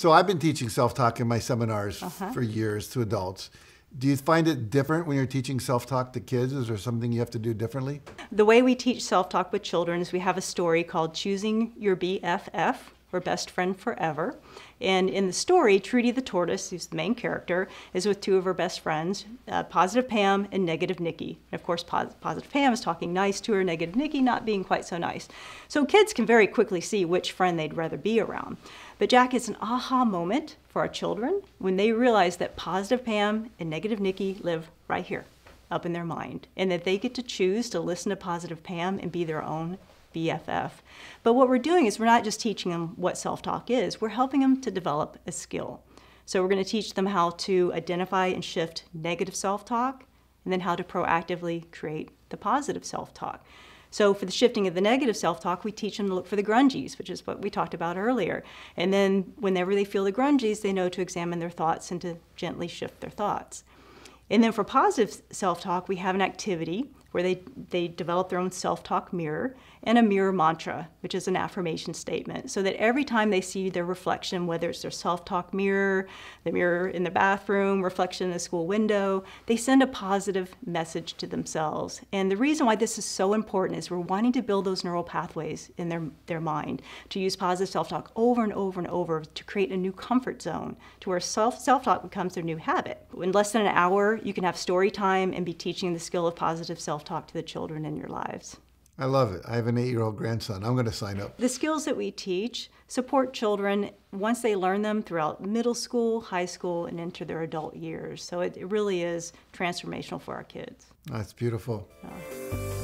So I've been teaching self-talk in my seminars for years to adults. Do you find it different when you're teaching self-talk to kids? Is there something you have to do differently? The way we teach self-talk with children is we have a story called Choosing Your BFF, or Best Friend Forever. And in the story, Trudy the Tortoise, who's the main character, is with two of her best friends, Positive Pam and Negative Nikki. And of course, Positive Pam is talking nice to her, Negative Nikki not being quite so nice. So kids can very quickly see which friend they'd rather be around. But Jack, it's an aha moment for our children when they realize that Positive Pam and Negative Nikki live right here, up in their mind, and that they get to choose to listen to Positive Pam and be their own BFF. But what we're doing is we're not just teaching them what self-talk is, we're helping them to develop a skill. So we're going to teach them how to identify and shift negative self-talk, and then how to proactively create the positive self-talk. So for the shifting of the negative self-talk, we teach them to look for the grungies, which is what we talked about earlier. And then whenever they feel the grungies, they know to examine their thoughts and to gently shift their thoughts. And then for positive self-talk, we have an activity where they develop their own self-talk mirror and a mirror mantra, which is an affirmation statement, so that every time they see their reflection, whether it's their self-talk mirror, the mirror in the bathroom, reflection in the school window, they send a positive message to themselves. And the reason why this is so important is we're wanting to build those neural pathways in their mind to use positive self-talk over and over and over to create a new comfort zone to where self-talk becomes their new habit. In less than an hour, you can have story time and be teaching the skill of positive self-talk to the children in your lives. I love it. I have an 8-year-old grandson. I'm going to sign up. The skills that we teach support children once they learn them throughout middle school, high school, and into their adult years. So it really is transformational for our kids. That's beautiful. Yeah.